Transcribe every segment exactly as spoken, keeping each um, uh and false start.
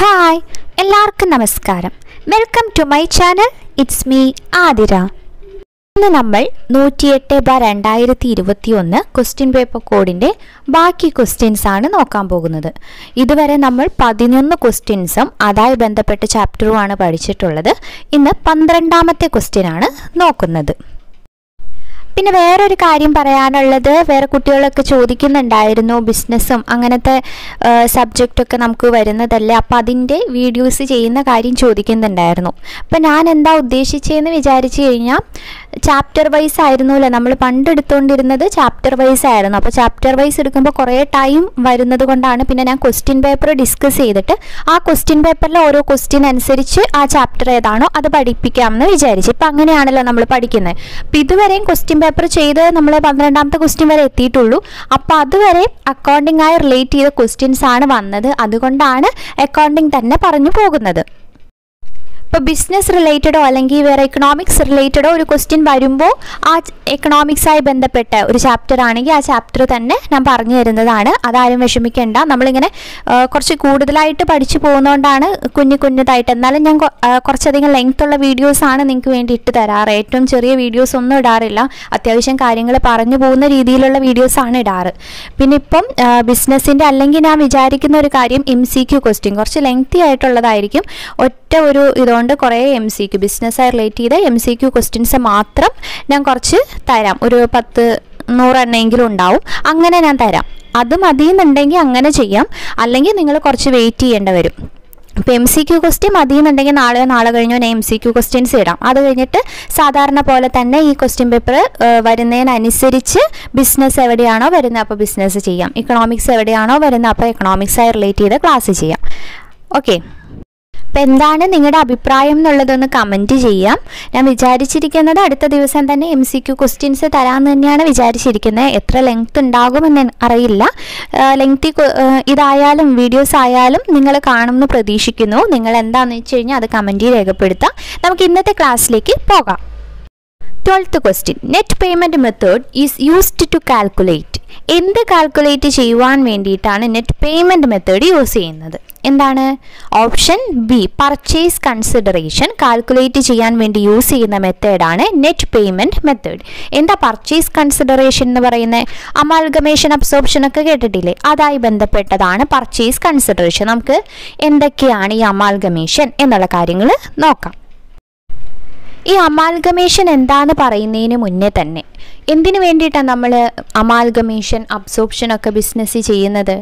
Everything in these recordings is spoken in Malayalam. Hi, എല്ലാവർക്കും നമസ്കാരം. Welcome to my channel. It's me Athira. ഇന്ന് നമ്മൾ നൂറ്റി എട്ട് ബാർ രണ്ടായിരത്തി ഇരുപത്തിയൊന്ന് ക്വസ്റ്റ്യൻ പേപ്പർ കോഡിന്റെ ബാക്കി ക്വസ്റ്റ്യൻസ് ആണ് നോക്കാൻ പോകുന്നത്. ഇതുവരെ നമ്മൾ പതിനൊന്ന് ക്വസ്റ്റ്യൻസും അതായി ബന്ധപ്പെട്ട ചാപ്റ്ററും ആണ് പഠിച്ചിട്ടുള്ളത്. ഇന്ന് പന്ത്രണ്ടാമത്തെ ക്വസ്റ്റ്യൻ ആണ് നോക്കുന്നത്. പിന്നെ വേറൊരു കാര്യം പറയാനുള്ളത്, വേറെ കുട്ടികളൊക്കെ ചോദിക്കുന്നുണ്ടായിരുന്നു, ബിസിനസ്സും അങ്ങനത്തെ സബ്ജക്റ്റൊക്കെ നമുക്ക് വരുന്നതല്ലേ, അപ്പം അതിൻ്റെ വീഡിയോസ് ചെയ്യുന്ന കാര്യം ചോദിക്കുന്നുണ്ടായിരുന്നു. അപ്പം ഞാൻ എന്താ ഉദ്ദേശിച്ചതെന്ന് വിചാരിച്ചു കഴിഞ്ഞാൽ, ചാപ്റ്റർ വൈസ് ആയിരുന്നല്ലോ നമ്മൾ പണ്ട് എടുത്തുകൊണ്ടിരുന്നത്, ചാപ്റ്റർ വൈസ് ആയിരുന്നു. അപ്പോൾ ചാപ്റ്റർ വൈസ് എടുക്കുമ്പോൾ കുറേ ടൈം വരുന്നത് കൊണ്ടാണ് പിന്നെ ഞാൻ ക്വസ്റ്റ്യൻ പേപ്പർ ഡിസ്കസ് ചെയ്തിട്ട് ആ ക്വസ്റ്റ്യൻ പേപ്പറിൽ ഓരോ ക്വസ്റ്റ്യൻ അനുസരിച്ച് ആ ചാപ്റ്റർ ഏതാണോ അത് പഠിപ്പിക്കാമെന്ന് വിചാരിച്ചു. ഇപ്പം അങ്ങനെയാണല്ലോ നമ്മൾ പഠിക്കുന്നത്. അപ്പം ഇതുവരെയും ക്വസ്റ്റ്യൻ പേപ്പർ ചെയ്ത് നമ്മൾ പന്ത്രണ്ടാമത്തെ ക്വസ്റ്റ്യൻ വരെ എത്തിയിട്ടുള്ളൂ. അപ്പോൾ അതുവരെ അക്കൗണ്ടിംഗ് ആയി റിലേറ്റ് ചെയ്ത ക്വസ്റ്റ്യൻസ് ആണ് വന്നത്. അതുകൊണ്ടാണ് അക്കൗണ്ടിംഗ് തന്നെ പറഞ്ഞു പോകുന്നത്. ഇപ്പോൾ ബിസിനസ് റിലേറ്റഡോ അല്ലെങ്കിൽ വേറെ എക്കണോമിക്സ് റിലേറ്റഡോ ഒരു ക്വസ്റ്റ്യൻ വരുമ്പോൾ ആ എക്കണോമിക്സായി ബന്ധപ്പെട്ട ഒരു ചാപ്റ്റർ ആണെങ്കിൽ ആ ചാപ്റ്റർ തന്നെ ഞാൻ പറഞ്ഞു തരുന്നതാണ്. അതാരും വിഷമിക്കേണ്ട. നമ്മളിങ്ങനെ കുറച്ച് കൂടുതലായിട്ട് പഠിച്ചു പോകുന്നതുകൊണ്ടാണ് കുഞ്ഞു കുഞ്ഞതായിട്ട്. എന്നാലും ഞാൻ കുറച്ചധികം ലെങ്ത്തുള്ള വീഡിയോസാണ് നിങ്ങൾക്ക് വേണ്ടി ഇട്ട് തരാറ്. ഏറ്റവും ചെറിയ വീഡിയോസ് ഒന്നും ഇടാറില്ല. അത്യാവശ്യം കാര്യങ്ങൾ പറഞ്ഞു പോകുന്ന രീതിയിലുള്ള വീഡിയോസാണ് ഇടാറ്. പിന്നെ ഇപ്പം ബിസിനസ്സിൻ്റെ അല്ലെങ്കിൽ ഞാൻ വിചാരിക്കുന്ന ഒരു കാര്യം എം സി ക്യു ക്വസ്റ്റ്യൻ കുറച്ച് ലെങ്ത്തി ആയിട്ടുള്ളതായിരിക്കും. ഒറ്റ ഒരു ഇതുകൊണ്ട് കുറേ എം സി ക്യു ബിസിനസ്സായി റിലേറ്റ് ചെയ്ത എം സി ക്യു ക്വസ്റ്റ്യൻസ് മാത്രം ഞാൻ കുറച്ച് തരാം. ഒരു പത്ത് നൂറെണ്ണെങ്കിലും ഉണ്ടാവും, അങ്ങനെ ഞാൻ തരാം. അത് മതിയെന്നുണ്ടെങ്കിൽ അങ്ങനെ ചെയ്യാം, അല്ലെങ്കിൽ നിങ്ങൾ കുറച്ച് വെയിറ്റ് ചെയ്യേണ്ടി വരും. ഇപ്പോൾ എം സി ക്യു ക്വസ്റ്റ്യൻ മതിയെന്നുണ്ടെങ്കിൽ നാളെയോ നാളെ കഴിഞ്ഞോ ഞാൻ എം സി ക്യു ക്വസ്റ്റ്യൻസ് ഇടാം. അത് കഴിഞ്ഞിട്ട് സാധാരണ പോലെ തന്നെ ഈ ക്വസ്റ്റ്യൻ പേപ്പർ വരുന്നതിനനുസരിച്ച് ബിസിനസ് എവിടെയാണോ വരുന്നത് അപ്പോൾ ബിസിനസ് ചെയ്യാം, ഇക്കണോമിക്സ് എവിടെയാണോ വരുന്നത് അപ്പോൾ എക്കണോമിക്സായി റിലേറ്റ് ചെയ്ത് ക്ലാസ് ചെയ്യാം. ഓക്കെ, അപ്പം എന്താണ് നിങ്ങളുടെ അഭിപ്രായം എന്നുള്ളതൊന്ന് കമൻറ്റ് ചെയ്യാം. ഞാൻ വിചാരിച്ചിരിക്കുന്നത് അടുത്ത ദിവസം തന്നെ എം സി ക്യു ക്വസ്റ്റ്യൻസ് തരാമെന്ന് തന്നെയാണ് വിചാരിച്ചിരിക്കുന്നത്. എത്ര ലെങ്ത് ഉണ്ടാകുമെന്ന് അറിയില്ല. ലെങ്തി ഇതായാലും വീഡിയോസ് ആയാലും നിങ്ങൾ കാണുമെന്ന് പ്രതീക്ഷിക്കുന്നു. നിങ്ങൾ എന്താണെന്ന് വെച്ച് കഴിഞ്ഞാൽ അത് കമൻറ്റിൽ രേഖപ്പെടുത്താം. നമുക്ക് ഇന്നത്തെ ക്ലാസ്സിലേക്ക് പോകാം. Twelfth question, net payment method is used to calculate. എന്ത് കാൽക്കുലേറ്റ് ചെയ്യുവാൻ വേണ്ടിയിട്ടാണ് നെറ്റ് പേയ്മെൻറ്റ് മെത്തേഡ് യൂസ് ചെയ്യുന്നത്? എന്താണ് option B? Purchase consideration calculate ചെയ്യാൻ വേണ്ടി യൂസ് ചെയ്യുന്ന മെത്തേഡാണ് നെറ്റ് പേയ്മെൻറ്റ് മെത്തേഡ്. എന്താ പർച്ചേസ് കൺസിഡറേഷൻ എന്ന് പറയുന്നത്? അമാൽഗമേഷൻ, അബ്സോർപ്ഷൻ ഒക്കെ കേട്ടിട്ടില്ലേ? അതായി ബന്ധപ്പെട്ടതാണ് പർച്ചേസ് കൺസിഡറേഷൻ. നമുക്ക് എന്തൊക്കെയാണ് ഈ അമാൽഗമേഷൻ എന്നുള്ള കാര്യങ്ങൾ നോക്കാം. ഈ അമാൽഗമേഷൻ എന്താന്ന് പറയുന്നതിന് മുന്നേ തന്നെ എന്തിനു വേണ്ടിയിട്ടാണ് നമ്മൾ അമാൽഗമേഷൻ, അബ്സോർപ്ഷൻ ഒക്കെ ബിസിനസ് ചെയ്യുന്നത്?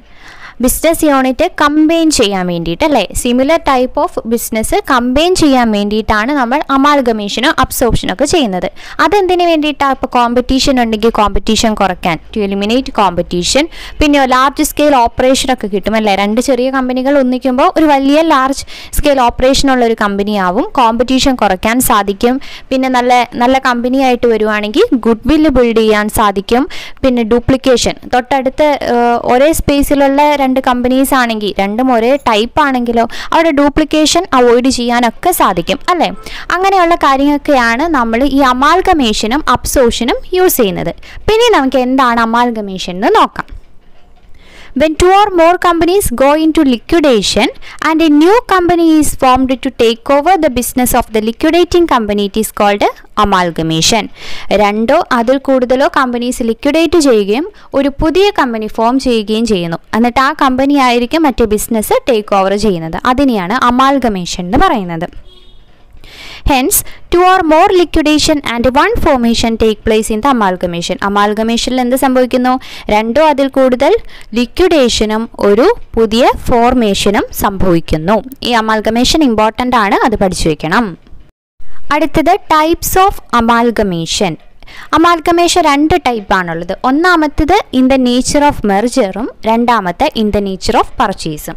ബിസിനസ് യൂണിറ്റ് കമ്പൈൻ ചെയ്യാൻ വേണ്ടിയിട്ട് അല്ലേ? Similar type of business combine ചെയ്യാൻ വേണ്ടിയിട്ടാണ് നമ്മൾ അമാൽഗമേഷനോ അബ്സോർപ്ഷനോ ഒക്കെ ചെയ്യുന്നത്. അതെന്തിനു വേണ്ടിയിട്ടാണ്? ഇപ്പോൾ കോമ്പറ്റീഷൻ ഉണ്ടെങ്കിൽ കോമ്പറ്റീഷൻ കുറയ്ക്കാൻ, ടു എലിമിനേറ്റ് കോമ്പറ്റീഷൻ. പിന്നെ ലാർജ് സ്കെയിൽ ഓപ്പറേഷനൊക്കെ കിട്ടും അല്ലേ? രണ്ട് ചെറിയ കമ്പനികൾ ഒന്നിക്കുമ്പോൾ ഒരു വലിയ ലാർജ് സ്കെയിൽ ഓപ്പറേഷനുള്ള ഒരു കമ്പനിയാവും. കോമ്പറ്റീഷൻ കുറയ്ക്കാൻ സാധിക്കും. പിന്നെ നല്ല നല്ല കമ്പനിയായിട്ട് വരുവാണെങ്കിൽ ഗുഡ് വില്ല് ബിൽഡ് ചെയ്യാൻ സാധിക്കും. പിന്നെ ഡ്യൂപ്ലിക്കേഷൻ, തൊട്ടടുത്ത് ഒരേ സ്പേസിലുള്ള രണ്ട് കമ്പനീസ് ആണെങ്കിൽ, രണ്ടും ഒരേ ടൈപ്പ് ആണെങ്കിലോ അവിടെ ഡ്യൂപ്ലിക്കേഷൻ അവോയ്ഡ് ചെയ്യാനൊക്കെ സാധിക്കും അല്ലേ? അങ്ങനെയുള്ള കാര്യങ്ങളൊക്കെയാണ് നമ്മൾ ഈ അമാൽഗമേഷനും അബ്സോർപ്ഷനും യൂസ് ചെയ്യുന്നത്. പിന്നെ നമുക്ക് എന്താണ് അമാൽഗമേഷൻ എന്ന് നോക്കാം. When two or more companies go into liquidation and a new company is formed to take over the business of the liquidating company, it is called amalgamation. രണ്ടോ അതിൽ കൂടുതലോ കമ്പനീസ് ലിക്വിഡേറ്റ് ചെയ്യുകയും ഒരു പുതിയ കമ്പനി ഫോം ചെയ്യുകയും ചെയ്യുന്നു. എന്നിട്ട് ആ കമ്പനി ആയിരിക്കും മറ്റേ ബിസിനസ് ടേക്ക് ഓവർ ചെയ്യുന്നത്. അതിനെയാണ് അമാൽഗമേഷൻ എന്ന് പറയുന്നത്. Hence, two or more liquidation and one formation take place in the amalgamation. അമാൽഗമേഷനിൽ എന്ത് സംഭവിക്കുന്നു? രണ്ടോ അതിൽ കൂടുതൽ ലിക്വിഡേഷനും ഒരു പുതിയ ഫോർമേഷനും സംഭവിക്കുന്നു. ഈ അമാൽഗമേഷൻ ഇമ്പോർട്ടൻ്റ് ആണ്, അത് പഠിച്ചു വയ്ക്കണം. അടുത്തത് ടൈപ്സ് ഓഫ് അമാൽഗമേഷൻ. അമാൽഗമേഷൻ രണ്ട് ടൈപ്പാണുള്ളത്. ഒന്നാമത്തേത് ഇൻ ദ നേച്ചർ ഓഫ് മെർജറും രണ്ടാമത്തെ ഇൻ ദ നേച്ചർ ഓഫ് പർച്ചേസും.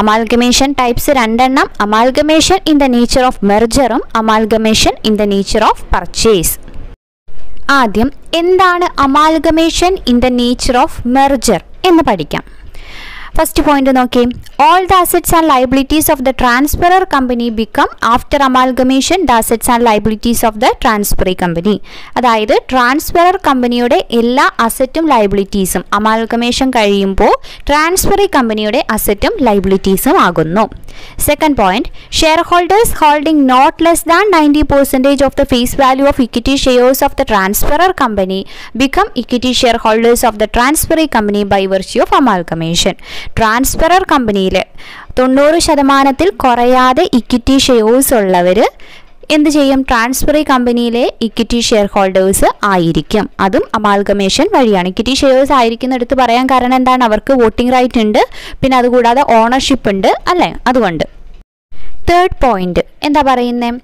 അമാൽഗമേഷൻ ടൈപ്സ് രണ്ടെണ്ണം, amalgamation in the nature of മെർജറും amalgamation in the nature of purchase. ആദ്യം എന്താണ് amalgamation in the nature of merger എന്ന് പഠിക്കാം. ഫസ്റ്റ് പോയിന്റ് നോക്കി. All the assets and liabilities of the transferor company become after amalgamation the assets and liabilities of the transferee company. അതായത് ട്രാൻസ്ഫറർ കമ്പനിയുടെ എല്ലാ അസറ്റും ലൈബിലിറ്റീസും അമാൽഗമേഷൻ കഴിയുമ്പോൾ ട്രാൻസ്ഫറി കമ്പനിയുടെ അസറ്റും ലൈബിലിറ്റീസും ആകുന്നു. Second point, shareholders holding not less than ninety percent of the face value of equity shares of the transferor company become equity shareholders of the transferee company by virtue of amalgamation. Transferor company le തൊണ്ണൂറ് ശതമാനം കുറയാതെ equity shares ഉള്ളവര് എന്ത് ചെയ്യും? ട്രാൻസ്ഫറി കമ്പനിയിലെ ഇക്വിറ്റി ഷെയർ ഹോൾഡേഴ്സ് ആയിരിക്കും. അതും അമാൽഗമേഷൻ വഴിയാണ്. ഇക്വിറ്റി ഷെയർസ് ആയിരിക്കുന്നിടത്ത് പറയാൻ കാരണം എന്താണ്? അവർക്ക് വോട്ടിംഗ് റൈറ്റ് ഉണ്ട്, പിന്നെ അതുകൂടാതെ ഓണർഷിപ്പ് ഉണ്ട് അല്ലേ. അതുകൊണ്ട് തേർഡ് പോയിന്റ് എന്താ പറയുന്നത്?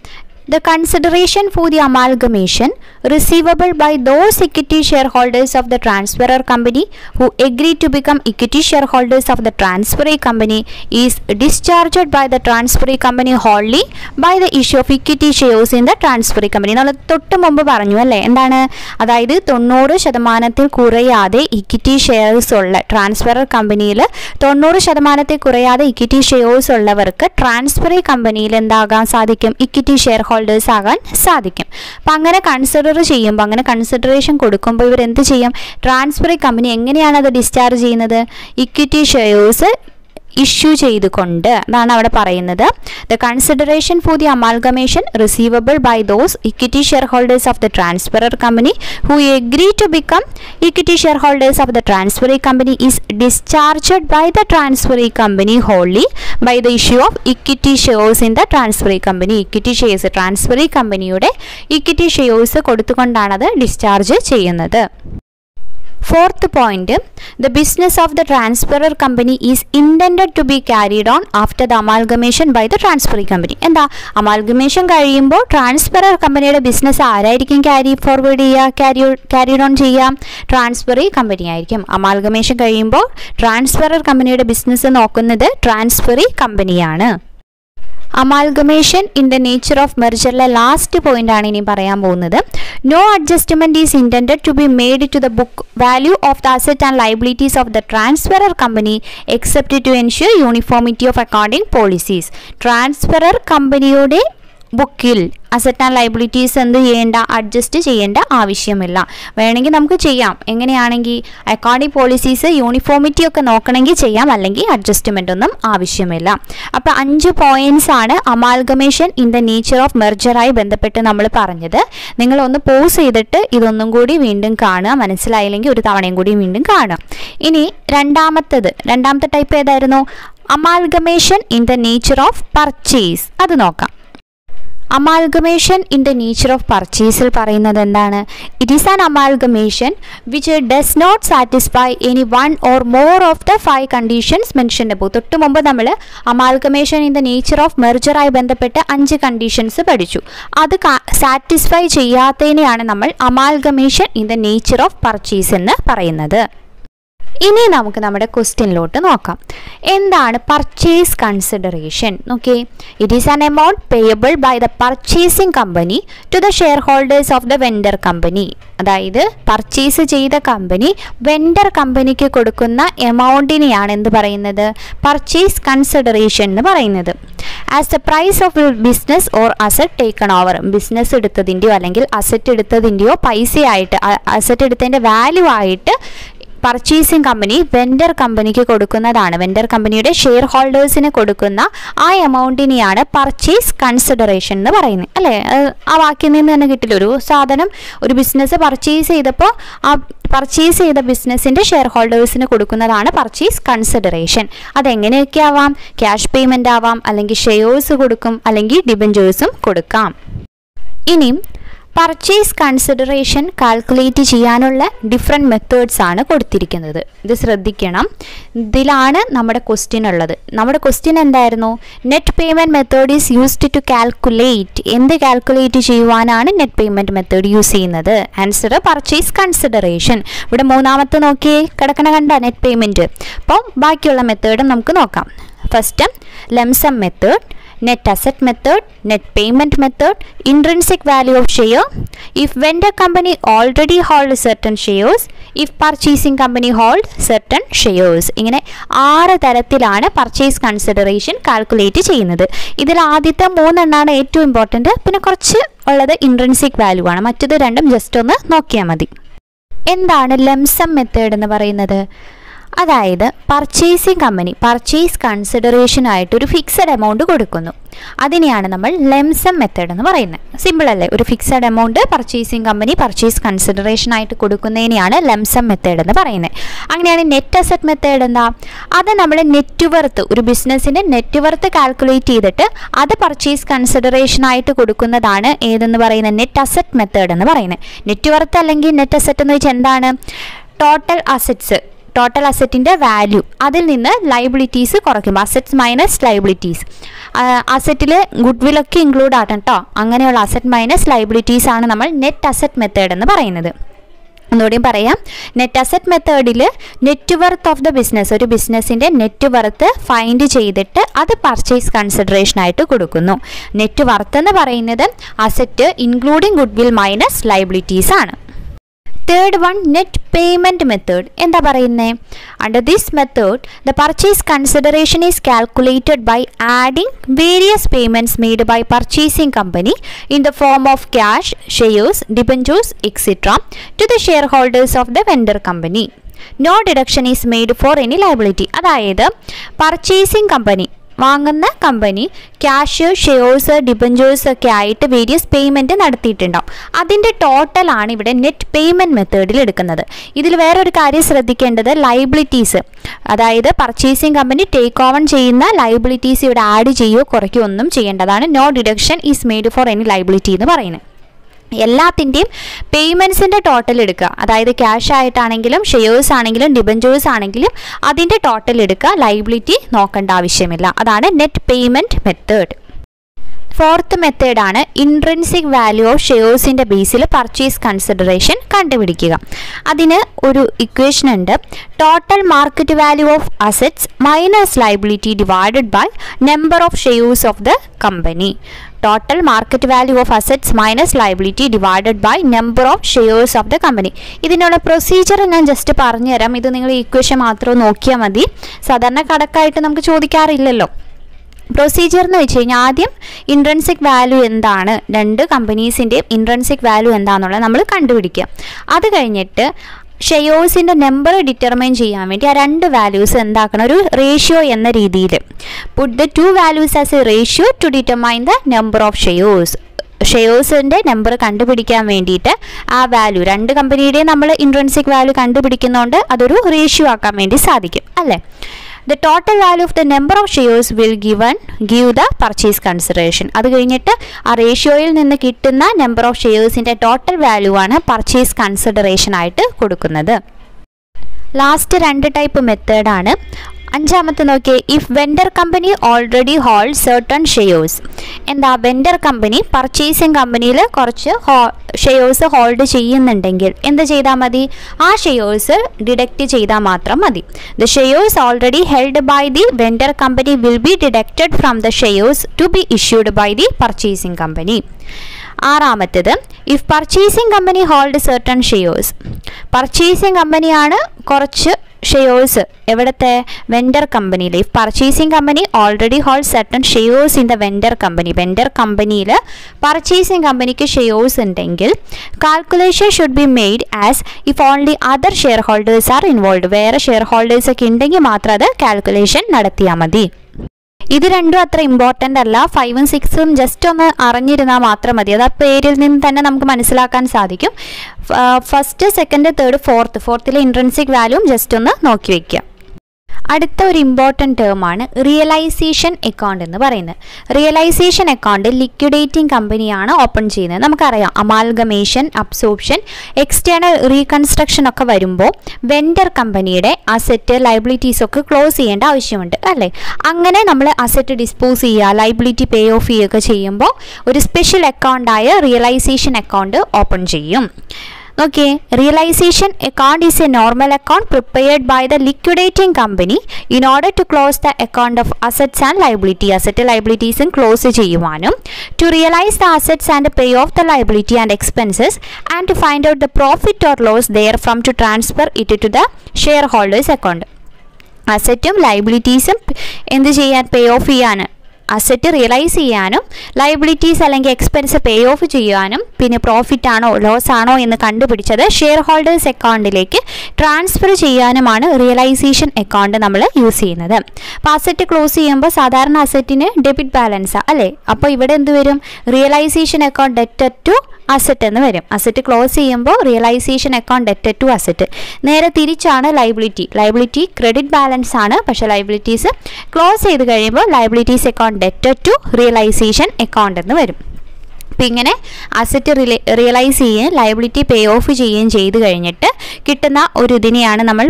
The consideration for the amalgamation receivable by those equity shareholders of the transferor company who agree to become equity shareholders of the transferee company is discharged by the transferee company wholly by the issue of equity shares in the transferee company. നമ്മൾ തൊട്ട് മുമ്പ് പറഞ്ഞു അല്ലേ എന്താണ്? അതായത് തൊണ്ണൂറ് ശതമാനത്തിൽ കുറയാതെ ഇക്വിറ്റി ഷെയർസ് ഉള്ള ട്രാൻസ്ഫറർ കമ്പനിയിൽ തൊണ്ണൂറ് ശതമാനത്തിൽ കുറയാതെ ഇക്വിറ്റി ഷെയർസ് ഉള്ളവർക്ക് ട്രാൻസ്ഫറി കമ്പനിയിൽ എന്താകാൻ സാധിക്കും? ഇക്വിറ്റി ഷെയർ ഹോൾഡേഴ്സ് ആകാൻ സാധിക്കും. അപ്പം അങ്ങനെ കൺസിഡർ ചെയ്യുമ്പോൾ, അങ്ങനെ കൺസിഡറേഷൻ കൊടുക്കുമ്പോൾ ഇവർ എന്ത് ചെയ്യും? ട്രാൻസ്ഫറി കമ്പനി എങ്ങനെയാണ് അത് ഡിസ്ചാർജ് ചെയ്യുന്നത്? ഇക്വിറ്റി ഷെയർസ് ഇഷ്യൂ ചെയ്തുകൊണ്ട്. അതാണ് അവിടെ പറയുന്നത്. The consideration for the amalgamation receivable by those equity share holders of the transferor company who agree to become equity share holders of the transferee company is discharged by the transferee company wholly by the issue of equity shares in the transferee company. Equity shares transferee കമ്പനിയുടെ ഇക്വിറ്റി ഷെയർസ് കൊടുത്തുകൊണ്ടാണത് ഡിസ്ചാർജ് ചെയ്യുന്നത്. Fourth point, the business of the transferor company is intended to be carried on after the amalgamation by the transferee company. എന്താ amalgamation കഴിയുമ്പോൾ ട്രാൻസ്ഫറർ കമ്പനിയുടെ ബിസിനസ് ആരായിരിക്കും ക്യാരി ഫോർവേഡ് ചെയ്യുക, ക്യാരി ക്യാരിഡ് ഓൺ ചെയ്യുക? ട്രാൻസ്ഫറി കമ്പനി ആയിരിക്കും. അമാൽഗമേഷൻ കഴിയുമ്പോൾ ട്രാൻസ്ഫറർ കമ്പനിയുടെ ബിസിനസ് നോക്കുന്നത് ട്രാൻസ്ഫറി കമ്പനിയാണ്. Amalgamation in the nature of മെർജറിലെ ലാസ്റ്റ് പോയിന്റ് ആണ് ഇനി പറയാൻ പോകുന്നത്. No adjustment is intended to be made to the book value of the asset and liabilities of the transferor company except to ensure uniformity of accounting policies. Transferor കമ്പനിയുടെ ബുക്കിൽ അസറ്റ് ആൻഡ് ലൈബിലിറ്റീസ് എന്ത് ചെയ്യേണ്ട? അഡ്ജസ്റ്റ് ചെയ്യേണ്ട ആവശ്യമില്ല. വേണമെങ്കിൽ നമുക്ക് ചെയ്യാം. എങ്ങനെയാണെങ്കിൽ അക്കൗണ്ടിംഗ് പോളിസീസ് യൂണിഫോമിറ്റി ഒക്കെ നോക്കണമെങ്കിൽ ചെയ്യാം, അല്ലെങ്കിൽ അഡ്ജസ്റ്റ്മെൻ്റ് ഒന്നും ആവശ്യമില്ല. അപ്പോൾ അഞ്ച് പോയിൻറ്റ്സ് ആണ് amalgamation in the nature of മെർജറായി ബന്ധപ്പെട്ട് നമ്മൾ പറഞ്ഞത്. നിങ്ങളൊന്ന് പോസ് ചെയ്തിട്ട് ഇതൊന്നും കൂടി വീണ്ടും കാണുക. മനസ്സിലായില്ലെങ്കിൽ ഒരു തവണയും കൂടി വീണ്ടും കാണുക. ഇനി രണ്ടാമത്തത്, രണ്ടാമത്തെ ടൈപ്പ് ഏതായിരുന്നു? Amalgamation in the nature of purchase. അത് നോക്കാം. Amalgamation in the nature of purchase പറയുന്നത് എന്താണ്? It is an amalgamation which does not satisfy any one or more of the five conditions mentioned above. തൊട്ട് മുമ്പ് നമ്മൾ amalgamation in the nature of മെർജറായി ബന്ധപ്പെട്ട് അഞ്ച് കണ്ടീഷൻസ് പഠിച്ചു. അത് സാറ്റിസ്ഫൈ ചെയ്യാത്തതിനെയാണ് നമ്മൾ amalgamation in the nature of purchase എന്ന് പറയുന്നത്. ഇനി നമുക്ക് നമ്മുടെ ക്വസ്റ്റ്യനിലോട്ട് നോക്കാം. എന്താണ് purchase consideration? Okay, it is an amount payable by the purchasing company to the share holders of the vendor company. അതായത് പർച്ചേസ് ചെയ്ത കമ്പനി വെൻഡർ കമ്പനിക്ക് കൊടുക്കുന്ന എമൗണ്ടിനെയാണ് എന്ത് പറയുന്നത്? പർച്ചേസ് കൺസിഡറേഷൻ എന്ന് പറയുന്നത്. As the price of business or asset taken over, business എടുത്തതിൻ്റെയോ അല്ലെങ്കിൽ അസറ്റ് എടുത്തതിൻ്റെയോ പൈസയായിട്ട്, അസറ്റ് എടുത്തതിൻ്റെ വാല്യൂ ആയിട്ട് പർച്ചേസിംഗ് കമ്പനി വെൻഡർ കമ്പനിക്ക് കൊടുക്കുന്നതാണ്. വെൻഡർ കമ്പനിയുടെ ഷെയർ ഹോൾഡേഴ്സിന് കൊടുക്കുന്ന ആ എമൗണ്ടിനെയാണ് പർച്ചേസ് കൺസിഡറേഷൻ എന്ന് പറയുന്നത് അല്ലേ. ആ വാക്കിൽ നിന്ന് തന്നെ കിട്ടില്ല. ഒരു സാധനം, ഒരു ബിസിനസ് പർച്ചേസ് ചെയ്തപ്പോൾ ആ പർച്ചേസ് ചെയ്ത ബിസിനസ്സിൻ്റെ ഷെയർ ഹോൾഡേഴ്സിന് കൊടുക്കുന്നതാണ് പർച്ചേസ് കൺസിഡറേഷൻ. അതെങ്ങനെയൊക്കെ ആവാം? ക്യാഷ് പേയ്മെൻ്റ് ആവാം, അല്ലെങ്കിൽ ഷെയർസ് കൊടുക്കും, അല്ലെങ്കിൽ ഡിബഞ്ചേഴ്സും കൊടുക്കാം. ഇനിയും പർച്ചേസ് കൺസിഡറേഷൻ കാൽക്കുലേറ്റ് ചെയ്യാനുള്ള ഡിഫറെൻറ്റ് മെത്തേഡ്സ് ആണ് കൊടുത്തിരിക്കുന്നത്. ഇത് ശ്രദ്ധിക്കണം. ഇതിലാണ് നമ്മുടെ ക്വസ്റ്റ്യൻ ഉള്ളത്. നമ്മുടെ ക്വസ്റ്റ്യൻ എന്തായിരുന്നു? Net payment method is used to calculate. എന്ത് കാൽക്കുലേറ്റ് ചെയ്യുവാനാണ് നെറ്റ് പേയ്മെൻറ്റ് മെത്തേഡ് യൂസ് ചെയ്യുന്നത്? Answer purchase consideration. ഇവിടെ മൂന്നാമത്തെ നോക്കിയേ, കിടക്കണ കണ്ട നെറ്റ് പേയ്മെൻറ്റ്. അപ്പം ബാക്കിയുള്ള മെത്തേഡും നമുക്ക് നോക്കാം. First lump sum method, net asset method, net payment method, intrinsic value of share, if vendor company already hold certain shares, if purchasing company hold certain shares. ഇങ്ങനെ ആറ് തരത്തിലാണ് പർച്ചേസ് കൺസിഡറേഷൻ കാൽക്കുലേറ്റ് ചെയ്യുന്നത്. ഇതിൽ ആദ്യത്തെ മൂന്നെണ്ണമാണ് ഏറ്റവും ഇമ്പോർട്ടൻറ്റ്. പിന്നെ കുറച്ച് ഉള്ളത് ഇൻട്രിൻസിക് വാല്യൂ ആണ്. മറ്റത് രണ്ടും ജസ്റ്റ് ഒന്ന് നോക്കിയാൽ മതി. എന്താണ് ലംസം മെത്തേഡ് എന്ന് പറയുന്നത്? അതായത് പർച്ചേസിംഗ് കമ്പനി പർച്ചേസ് കൺസിഡറേഷൻ ആയിട്ട് ഒരു ഫിക്സഡ് എമൗണ്ട് കൊടുക്കുന്നു. അതിനെയാണ് നമ്മൾ ലംസം മെത്തേഡ് എന്ന് പറയുന്നത്. സിമ്പിൾ അല്ലേ? ഒരു fixed amount purchasing company purchase consideration ആയിട്ട് കൊടുക്കുന്നതിനെയാണ് ലംസം മെത്തേഡ് എന്ന് പറയുന്നത്. അങ്ങനെയാണ് നെറ്റ് അസറ്റ് മെത്തേഡ് എന്താ? അത് നമ്മൾ നെറ്റ് വർത്ത്, ഒരു ബിസിനസ്സിൻ്റെ നെറ്റ് വർത്ത് കാൽക്കുലേറ്റ് ചെയ്തിട്ട് അത് പർച്ചേസ് കൺസിഡറേഷൻ ആയിട്ട് കൊടുക്കുന്നതാണ് ഏതെന്ന് പറയുന്നത് നെറ്റ് അസറ്റ് മെത്തേഡ് എന്ന് പറയുന്നത്. നെറ്റ് വർത്ത് അല്ലെങ്കിൽ നെറ്റ് അസറ്റ് എന്ന് വെച്ചാൽ എന്താണ്? ടോട്ടൽ അസറ്റ്സ്, ടോട്ടൽ അസറ്റിൻ്റെ വാല്യൂ, അതിൽ നിന്ന് ലൈബിലിറ്റീസ് കുറയ്ക്കുമ്പോൾ അസറ്റ്സ് മൈനസ് ലൈബിലിറ്റീസ്. അസറ്റിൽ ഗുഡ് വില്ലൊക്കെ ഇൻക്ലൂഡ് ആകണം കേട്ടോ. അങ്ങനെയുള്ള അസറ്റ് മൈനസ് ലൈബിലിറ്റീസ് ആണ് നമ്മൾ നെറ്റ് അസറ്റ് മെത്തേഡ് എന്ന് പറയുന്നത്. ഒന്നുകൂടിയും പറയാം, നെറ്റ് അസറ്റ് മെത്തേഡിൽ net worth of the business, ഒരു ബിസിനസ്സിൻ്റെ നെറ്റ് വർത്ത് ഫൈൻഡ് ചെയ്തിട്ട് അത് പർച്ചേസ് കൺസിഡറേഷനായിട്ട് കൊടുക്കുന്നു. നെറ്റ് വർത്ത് എന്ന് പറയുന്നത് asset including good will minus liabilities ആണ്. Third one net payment method. എന്താ പറയുന്നത്? Under this method the purchase consideration is calculated by adding various payments made by purchasing company in the form of cash, shares, debentures etcetera to the share holders of the vendor company. No deduction is made for any liability. അതായത് പർച്ചേസിംഗ് കമ്പനി, വാങ്ങുന്ന കമ്പനി ക്യാഷ്, ഷെയർസ്, ഡിബഞ്ചേഴ്സ് ഒക്കെ ആയിട്ട് വേരിയസ് പേയ്മെൻറ്റ് നടത്തിയിട്ടുണ്ടാവും. അതിൻ്റെ ടോട്ടലാണ് ഇവിടെ നെറ്റ് പേയ്മെൻറ്റ് മെത്തേഡിൽ എടുക്കുന്നത്. ഇതിൽ വേറൊരു കാര്യം ശ്രദ്ധിക്കേണ്ടത്, ലൈബിലിറ്റീസ്, അതായത് പർച്ചേസിംഗ് കമ്പനി ടേക്ക് ഓവൺ ചെയ്യുന്ന ലൈബിലിറ്റീസ് ഇവിടെ ആഡ് ചെയ്യുകയോ കുറയ്ക്കുകയോ ഒന്നും ചെയ്യേണ്ടതാണ്. No deduction is made for any liability എന്ന് പറയുന്നത്. എല്ലാത്തിൻ്റെയും പേയ്മെൻറ്റ്സിൻ്റെ ടോട്ടൽ എടുക്കുക, അതായത് ക്യാഷ് ആയിട്ടാണെങ്കിലും ഷെയർസ് ആണെങ്കിലും ഡിബഞ്ചേഴ്സ് ആണെങ്കിലും അതിൻ്റെ ടോട്ടൽ എടുക്കുക. ലൈബിലിറ്റി നോക്കേണ്ട ആവശ്യമില്ല. അതാണ് നെറ്റ് പേയ്മെൻറ്റ് മെത്തേഡ്. ഫോർത്ത് മെത്തേഡാണ് ഇൻട്രിൻസിക് വാല്യൂ ഓഫ് ഷെയർസിൻ്റെ ബേസിൽ പർച്ചേസ് കൺസിഡറേഷൻ കണ്ടുപിടിക്കുക. അതിന് ഒരു ഇക്വേഷൻ ഉണ്ട്. Total market value of assets minus liability divided by number of shares of the company. Total market value of assets minus liability divided by number of shares of the company. ഇതിനുള്ള പ്രൊസീജിയർ ഞാൻ ജസ്റ്റ് പറഞ്ഞുതരാം. ഇത് നിങ്ങൾ ഇക്വേഷൻ മാത്രം നോക്കിയാൽ മതി. സാധാരണ കണക്കായിട്ട് നമുക്ക് ചോദിക്കാറില്ലല്ലോ. പ്രൊസീജിയർ എന്ന് വെച്ച് കഴിഞ്ഞാൽ ആദ്യം ഇൻട്രിൻസിക് വാല്യൂ എന്താണ്, രണ്ട് കമ്പനീസിൻ്റെയും ഇൻട്രിൻസിക് വാല്യൂ എന്താണെന്നുള്ളത് നമ്മൾ കണ്ടുപിടിക്കുക. അത് കഴിഞ്ഞിട്ട് ഷെയർസിൻ്റെ നമ്പർ ഡിറ്റർമൈൻ ചെയ്യാൻ വേണ്ടി ആ രണ്ട് വാല്യൂസ് എന്താക്കണം, ഒരു റേഷ്യോ എന്ന രീതിയിൽ. Put the two values as a ratio to determine the number of shares. ഷെയർസിൻ്റെ നമ്പർ കണ്ടുപിടിക്കാൻ വേണ്ടിയിട്ട് ആ വാല്യൂ, രണ്ട് കമ്പനിയുടെയും നമ്മൾ ഇൻട്രിൻസിക് വാല്യൂ കണ്ടുപിടിക്കുന്നതുകൊണ്ട് അതൊരു റേഷ്യോ ആക്കാൻ വേണ്ടി സാധിക്കും അല്ലേ. The total value of the number of shares will given give the purchase consideration. അത് കഴിഞ്ഞിട്ട് ആ റേഷ്യോയിൽ നിന്ന് കിട്ടുന്ന നമ്പർ ഓഫ് ഷെയർസിൻ്റെ ടോട്ടൽ വാല്യൂ ആണ് പർച്ചേസ് കൺസിഡറേഷൻ ആയിട്ട് കൊടുക്കുന്നത്. ലാസ്റ്റ് രണ്ട് ടൈപ്പ് മെത്തേഡാണ്. അഞ്ചാമത്തെ നോക്കിയേ, if vendor company already hold certain shares. എന്താ? വെൻഡർ കമ്പനി പർച്ചേസിങ് കമ്പനിയിൽ കുറച്ച് ഹോ ഷെയർസ് ഹോൾഡ് ചെയ്യുന്നുണ്ടെങ്കിൽ എന്ത് ചെയ്താൽ മതി? ആ ഷെയർസ് ഡിഡക്റ്റ് ചെയ്താൽ മാത്രം മതി. The shares already held by the vendor company will be deducted from the shares to be issued by the purchasing company. ആറാമത്തേത്, if purchasing company hold certain shares. Purchasing കമ്പനിയാണ് കുറച്ച് ഷെയർസ് എവിടുത്തെ? വെൻഡർ കമ്പനിയിൽ. If purchasing company already hold certain shares in the vendor company. Vendor കമ്പനിയിൽ പർച്ചേസിങ് കമ്പനിക്ക് ഷെയർസ് ഉണ്ടെങ്കിൽ calculation should be made as if only other share holders are involve. വേറെ ഷെയർ ഹോൾഡേഴ്സൊക്കെ ഉണ്ടെങ്കിൽ മാത്രം അത് കാൽക്കുലേഷൻ നടത്തിയാൽ മതി. ഇത് രണ്ടും അത്ര ഇമ്പോർട്ടൻ്റ് അല്ല. ഫൈവും സിക്സും ജസ്റ്റ് ഒന്ന് അറിഞ്ഞിരുന്നാൽ മാത്രം മതി. അത് ആ പേരിൽ നിന്ന് തന്നെ നമുക്ക് മനസ്സിലാക്കാൻ സാധിക്കും. First, second, third, fourth. ഫോർത്തിലെ ഇൻട്രിൻസിക് വാല്യൂം ജസ്റ്റ് ഒന്ന് നോക്കി വയ്ക്കുക. അടുത്ത ഒരു ഇമ്പോർട്ടൻ്റ് ടേമാണ് റിയലൈസേഷൻ അക്കൗണ്ട് എന്ന് പറയുന്നത്. റിയലൈസേഷൻ അക്കൗണ്ട് ലിക്വിഡേറ്റിംഗ് കമ്പനിയാണ് ഓപ്പൺ ചെയ്യുന്നത്. നമുക്കറിയാം അമാൽഗമേഷൻ, അബ്സോർപ്ഷൻ, എക്സ്റ്റേണൽ റീകൺസ്ട്രക്ഷൻ ഒക്കെ വരുമ്പോൾ വെൻഡർ കമ്പനിയുടെ അസറ്റ് ലൈബിലിറ്റീസൊക്കെ ക്ലോസ് ചെയ്യേണ്ട ആവശ്യമുണ്ട് അല്ലേ. അങ്ങനെ നമ്മൾ അസറ്റ് ഡിസ്പോസ് ചെയ്യുക, ലൈബിലിറ്റി പേ ഓഫ് ചെയ്യുകയൊക്കെ ചെയ്യുമ്പോൾ ഒരു സ്പെഷ്യൽ അക്കൗണ്ടായ റിയലൈസേഷൻ അക്കൗണ്ട് ഓപ്പൺ ചെയ്യും. Okay, realization account is a normal account prepared by the liquidating company in order to close the account of assets and liability. Asset ലൈബിലിറ്റീസും ക്ലോസ് ചെയ്യുവാനും to realize the assets and pay off the liability and expenses and to find out the profit or loss there from to transfer it to the share holders account. അസറ്റും ലൈബിലിറ്റീസും എന്ത് ചെയ്യാൻ? പേ ഓഫ് ചെയ്യാൻ asset realize ചെയ്യാനും liabilities അല്ലെങ്കിൽ expense pay off ചെയ്യാനും പിന്നെ profit ആണോ loss ആണോ എന്ന് കണ്ടുപിടിച്ചത് shareholders account ലേക്ക് transfer ചെയ്യാനുമാണ് realization account നമ്മൾ യൂസ് ചെയ്യുന്നത്. അപ്പോൾ asset close ചെയ്യുമ്പോൾ സാധാരണ asset നെ debit balance അല്ലേ? അപ്പോൾ ഇവിടെ എന്തു വരും? realization account debt to asset എന്ന് വരും. Asset close ചെയ്യുമ്പോൾ realization account debt to asset. നേരെ തിരിച്ചാണ് liability. Liability credit balance ആണ്. പക്ഷേ liabilities close ചെയ്തു കഴിയുമ്പോൾ liabilities account debt to realization account എന്ന് വരും. പിങ്ങനെ അസറ്റ് റിയലൈസ് ചെയ്യുകയും ലയബിലിറ്റി പേ ഓഫ് ചെയ്യുകയും ചെയ്തു കഴിഞ്ഞിട്ട് കിട്ടുന്ന ഒരു ഇതിനെയാണ് നമ്മൾ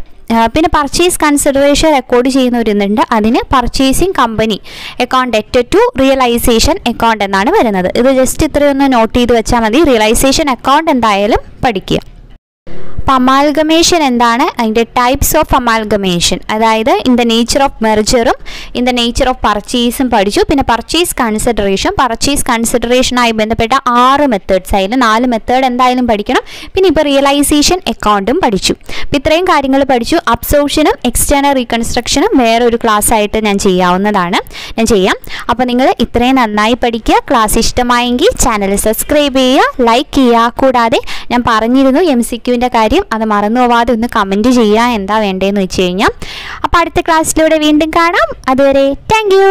പിന്നെ പർച്ചേസ് കൺസിഡറേഷൻ റെക്കോർഡ് ചെയ്യുന്ന ഒരു ഇതുണ്ട്. അതിന് purchasing company account debt to realization account എന്നാണ് വരുന്നത്. ഇത് ജസ്റ്റ് ഇത്രയൊന്ന് നോട്ട് ചെയ്ത് വെച്ചാൽ മതി. റിയലൈസേഷൻ അക്കൗണ്ട് എന്തായാലും പഠിക്കുക. അമാൽഗമേഷൻ എന്താണ്? അതിൻ്റെ ടൈപ്സ് ഓഫ് അമാൽഗമേഷൻ, അതായത് ഇൻ ദ നേച്ചർ ഓഫ് മെർജറും ഇൻ ദ നേച്ചർ ഓഫ് പർച്ചേസും പഠിച്ചു. പിന്നെ പർച്ചേസ് കൺസിഡറേഷൻ, പർച്ചേസ് കൺസിഡറേഷനായി ബന്ധപ്പെട്ട ആറ് മെത്തേഡ്സ് ആയിരുന്നു. നാല് മെത്തേഡ് എന്തായാലും പഠിക്കണം. പിന്നെ ഇപ്പോൾ റിയലൈസേഷൻ അക്കൗണ്ടും പഠിച്ചു. അപ്പോൾ ഇത്രയും കാര്യങ്ങൾ പഠിച്ചു. അബ്സോർപ്ഷനും എക്സ്റ്റേണൽ റീകൺസ്ട്രക്ഷനും വേറൊരു ക്ലാസ്സായിട്ട് ഞാൻ ചെയ്യാവുന്നതാണ്, ഞാൻ ചെയ്യാം. അപ്പോൾ നിങ്ങൾ ഇത്രയും നന്നായി പഠിക്കുക. ക്ലാസ് ഇഷ്ടമായെങ്കിൽ ചാനൽ സബ്സ്ക്രൈബ് ചെയ്യുക, ലൈക്ക് ചെയ്യുക. കൂടാതെ ഞാൻ പറഞ്ഞിരുന്നു എം സി ക്യുവിൻ്റെ കാര്യം, അത് മറന്നു പോവാതെ ഒന്ന് കമൻറ്റ് ചെയ്യുക എന്താ വേണ്ടതെന്ന് വെച്ച് കഴിഞ്ഞാൽ. അപ്പോൾ അടുത്ത ക്ലാസ്സിലൂടെ വീണ്ടും കാണാം. അതുവരെ താങ്ക് യു.